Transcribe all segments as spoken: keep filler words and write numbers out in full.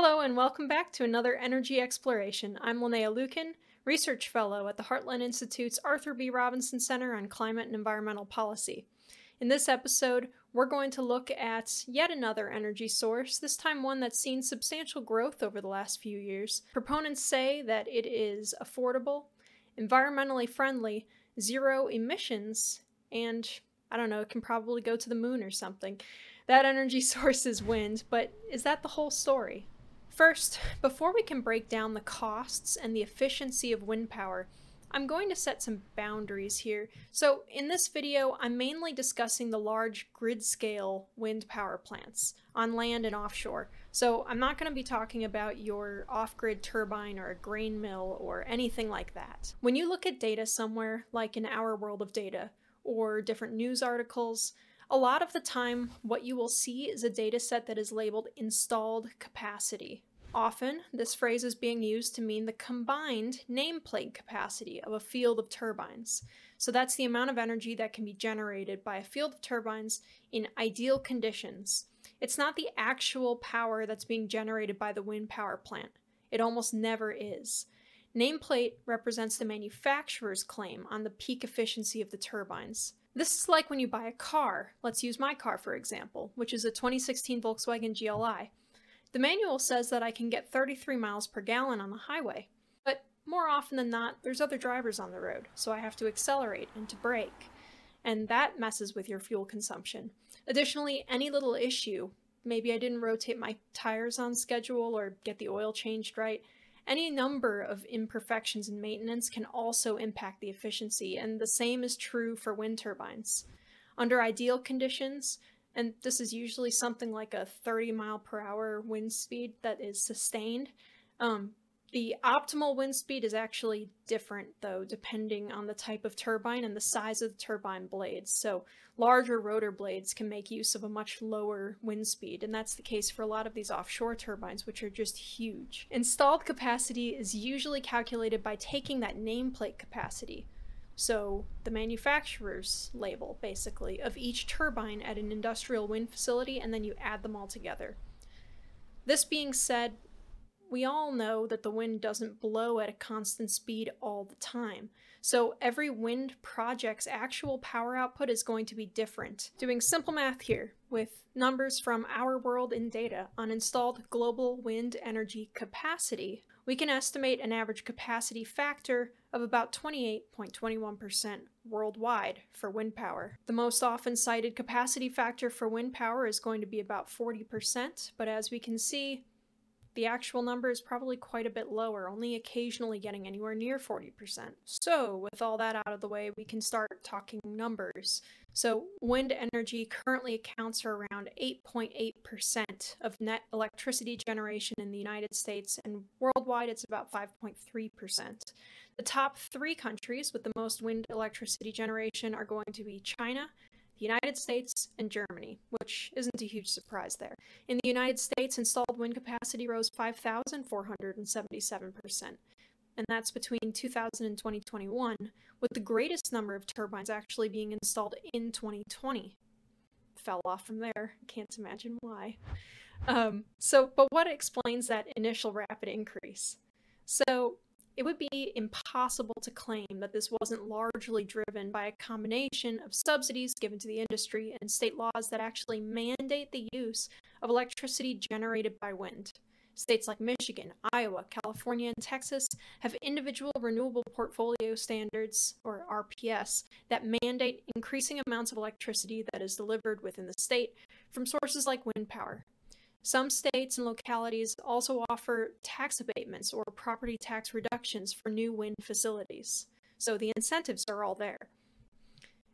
Hello and welcome back to another Energy Exploration. I'm Linnea Lueken, Research Fellow at the Heartland Institute's Arthur B. Robinson Center on Climate and Environmental Policy. In this episode, we're going to look at yet another energy source, this time one that's seen substantial growth over the last few years. Proponents say that it is affordable, environmentally friendly, zero emissions, and I don't know, it can probably go to the moon or something. That energy source is wind, but is that the whole story? First, before we can break down the costs and the efficiency of wind power, I'm going to set some boundaries here. So in this video, I'm mainly discussing the large grid-scale wind power plants on land and offshore. So I'm not going to be talking about your off-grid turbine or a grain mill or anything like that. When you look at data somewhere, like in Our World of Data or different news articles, a lot of the time what you will see is a data set that is labeled installed capacity. Often, this phrase is being used to mean the combined nameplate capacity of a field of turbines. So that's the amount of energy that can be generated by a field of turbines in ideal conditions. It's not the actual power that's being generated by the wind power plant. It almost never is. Nameplate represents the manufacturer's claim on the peak efficiency of the turbines. This is like when you buy a car. Let's use my car for example, which is a twenty sixteen Volkswagen G L I. The manual says that I can get thirty-three miles per gallon on the highway, but more often than not, there's other drivers on the road, so I have to accelerate and to brake, and that messes with your fuel consumption. Additionally, any little issue, maybe I didn't rotate my tires on schedule or get the oil changed right, any number of imperfections in maintenance can also impact the efficiency, and the same is true for wind turbines. Under ideal conditions, and this is usually something like a thirty mile per hour wind speed that is sustained. Um, the optimal wind speed is actually different though, depending on the type of turbine and the size of the turbine blades. So larger rotor blades can make use of a much lower wind speed, and that's the case for a lot of these offshore turbines, which are just huge. Installed capacity is usually calculated by taking that nameplate capacity, so the manufacturer's label, basically, of each turbine at an industrial wind facility, and then you add them all together. This being said, we all know that the wind doesn't blow at a constant speed all the time, so every wind project's actual power output is going to be different. Doing simple math here with numbers from Our World in Data on installed global wind energy capacity, we can estimate an average capacity factor of about twenty-eight point two one percent worldwide for wind power. The most often cited capacity factor for wind power is going to be about forty percent, but as we can see, the actual number is probably quite a bit lower, only occasionally getting anywhere near forty percent. So with all that out of the way, we can start talking numbers. So wind energy currently accounts for around eight point eight percent of net electricity generation in the United States, and worldwide it's about five point three percent. The top three countries with the most wind electricity generation are going to be China, the United States, and Germany, which isn't a huge surprise there. In the United States, installed wind capacity rose five thousand four hundred seventy-seven percent, and that's between two thousand and twenty twenty-one, with the greatest number of turbines actually being installed in twenty twenty. Fell off from there, can't imagine why. Um, so, but what explains that initial rapid increase? So, it would be impossible to claim that this wasn't largely driven by a combination of subsidies given to the industry and state laws that actually mandate the use of electricity generated by wind. States like Michigan, Iowa, California, and Texas have individual renewable portfolio standards, or R P S, that mandate increasing amounts of electricity that is delivered within the state from sources like wind power. Some states and localities also offer tax abatements or property tax reductions for new wind facilities, so the incentives are all there.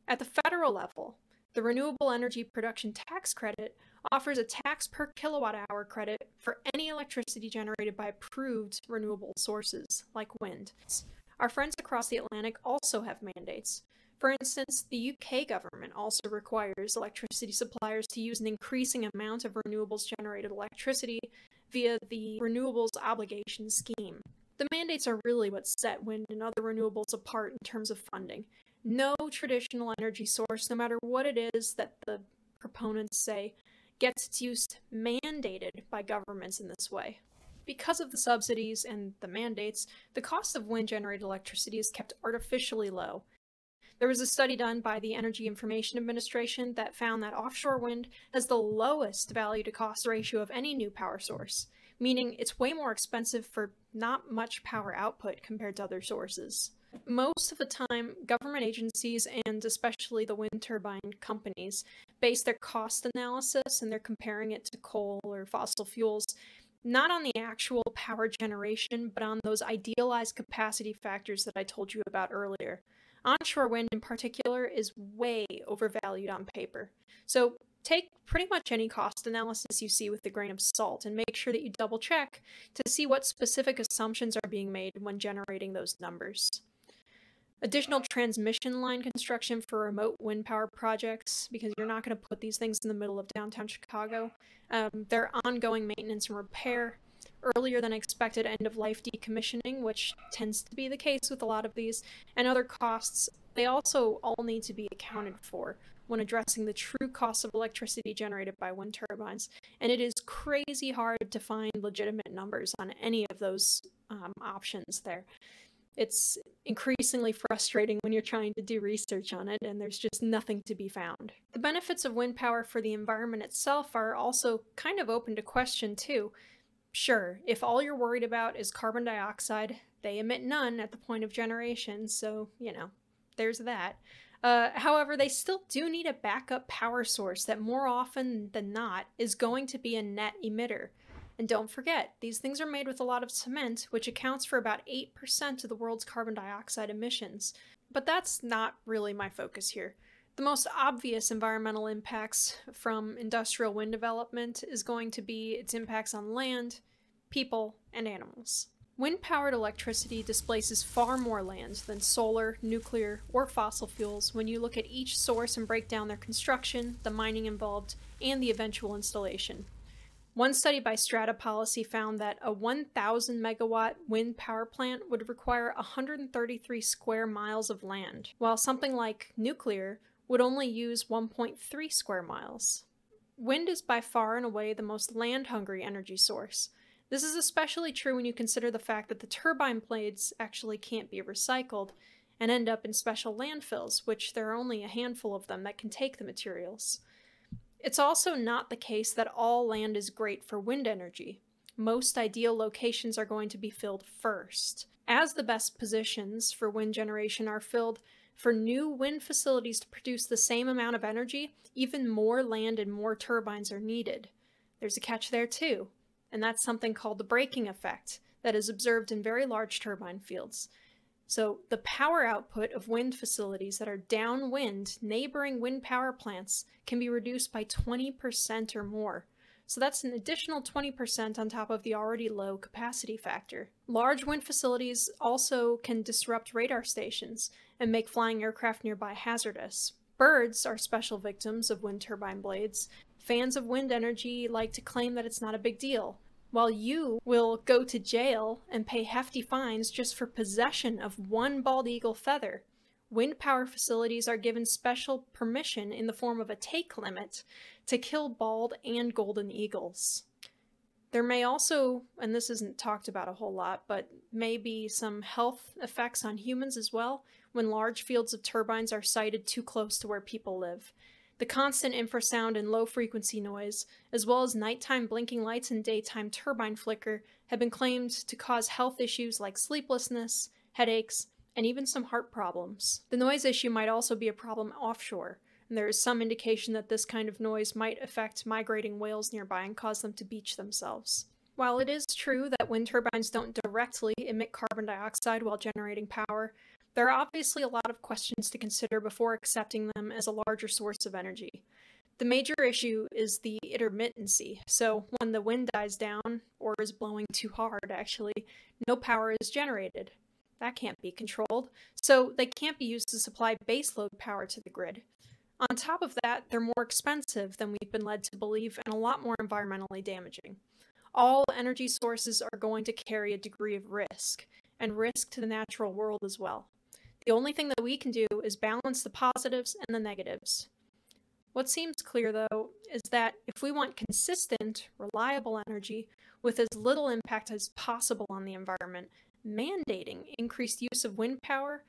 At the federal level, the Renewable Energy Production Tax Credit offers a tax per kilowatt hour credit for any electricity generated by approved renewable sources, like wind. Our friends across the Atlantic also have mandates. For instance, the U K government also requires electricity suppliers to use an increasing amount of renewables-generated electricity via the Renewables Obligation Scheme. The mandates are really what set wind and other renewables apart in terms of funding. No traditional energy source, no matter what it is that the proponents say, gets its use mandated by governments in this way. Because of the subsidies and the mandates, the cost of wind-generated electricity is kept artificially low. There was a study done by the Energy Information Administration that found that offshore wind has the lowest value-to-cost ratio of any new power source, meaning it's way more expensive for not much power output compared to other sources. Most of the time, government agencies and especially the wind turbine companies base their cost analysis, and they're comparing it to coal or fossil fuels, not on the actual power generation, but on those idealized capacity factors that I told you about earlier. Onshore wind in particular is way overvalued on paper. So take pretty much any cost analysis you see with a grain of salt and make sure that you double check to see what specific assumptions are being made when generating those numbers. Additional transmission line construction for remote wind power projects, because you're not going to put these things in the middle of downtown Chicago. Um, their ongoing maintenance and repair, earlier than expected end-of-life decommissioning, which tends to be the case with a lot of these, and other costs, they also all need to be accounted for when addressing the true cost of electricity generated by wind turbines. And it is crazy hard to find legitimate numbers on any of those um, options there. It's increasingly frustrating when you're trying to do research on it and there's just nothing to be found. The benefits of wind power for the environment itself are also kind of open to question too. Sure, if all you're worried about is carbon dioxide, they emit none at the point of generation, so, you know, there's that. Uh, however, they still do need a backup power source that more often than not is going to be a net emitter. And don't forget, these things are made with a lot of cement, which accounts for about eight percent of the world's carbon dioxide emissions. But that's not really my focus here. The most obvious environmental impacts from industrial wind development is going to be its impacts on land, people, and animals. Wind-powered electricity displaces far more land than solar, nuclear, or fossil fuels when you look at each source and break down their construction, the mining involved, and the eventual installation. One study by Strata Policy found that a one thousand megawatt wind power plant would require one hundred thirty-three square miles of land, while something like nuclear would only use one point three square miles. Wind is by far and away the most land-hungry energy source. This is especially true when you consider the fact that the turbine blades actually can't be recycled and end up in special landfills, which there are only a handful of them that can take the materials. It's also not the case that all land is great for wind energy. Most ideal locations are going to be filled first. As the best positions for wind generation are filled, for new wind facilities to produce the same amount of energy, even more land and more turbines are needed. There's a catch there too, and that's something called the braking effect that is observed in very large turbine fields. So the power output of wind facilities that are downwind, neighboring wind power plants, can be reduced by twenty percent or more. So that's an additional twenty percent on top of the already low capacity factor. Large wind facilities also can disrupt radar stations and make flying aircraft nearby hazardous. Birds are special victims of wind turbine blades. Fans of wind energy like to claim that it's not a big deal, while you will go to jail and pay hefty fines just for possession of one bald eagle feather. Wind power facilities are given special permission in the form of a take limit to kill bald and golden eagles. There may also, and this isn't talked about a whole lot, but may be some health effects on humans as well when large fields of turbines are sited too close to where people live. The constant infrasound and low-frequency noise, as well as nighttime blinking lights and daytime turbine flicker, have been claimed to cause health issues like sleeplessness, headaches, and even some heart problems. The noise issue might also be a problem offshore, and there is some indication that this kind of noise might affect migrating whales nearby and cause them to beach themselves. While it is true that wind turbines don't directly emit carbon dioxide while generating power, there are obviously a lot of questions to consider before accepting them as a larger source of energy. The major issue is the intermittency. So when the wind dies down, or is blowing too hard actually, no power is generated. That can't be controlled, so they can't be used to supply baseload power to the grid. On top of that, they're more expensive than we've been led to believe and a lot more environmentally damaging. All energy sources are going to carry a degree of risk, and risk to the natural world as well. The only thing that we can do is balance the positives and the negatives. What seems clear, though, is that if we want consistent, reliable energy with as little impact as possible on the environment, mandating increased use of wind power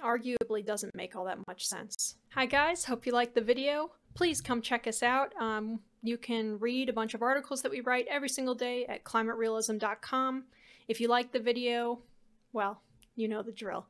arguably doesn't make all that much sense. Hi guys, hope you liked the video. Please come check us out. Um, you can read a bunch of articles that we write every single day at climate realism dot com. If you like the video, well, you know the drill.